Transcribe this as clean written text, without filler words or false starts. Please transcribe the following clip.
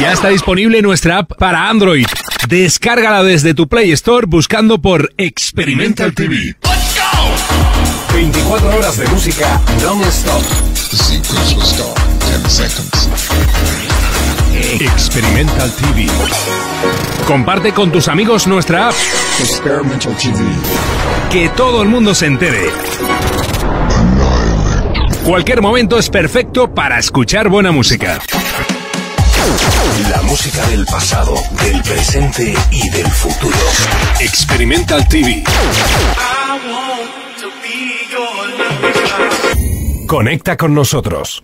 Ya está disponible nuestra app para Android. Descárgala desde tu Play Store buscando por Experimental TV. 24 horas de música non-stop. Experimental TV. Comparte con tus amigos nuestra app. Experimental TV. Que todo el mundo se entere. Cualquier momento es perfecto para escuchar buena música. La música del pasado, del presente y del futuro. Experimental TV. Conecta con nosotros.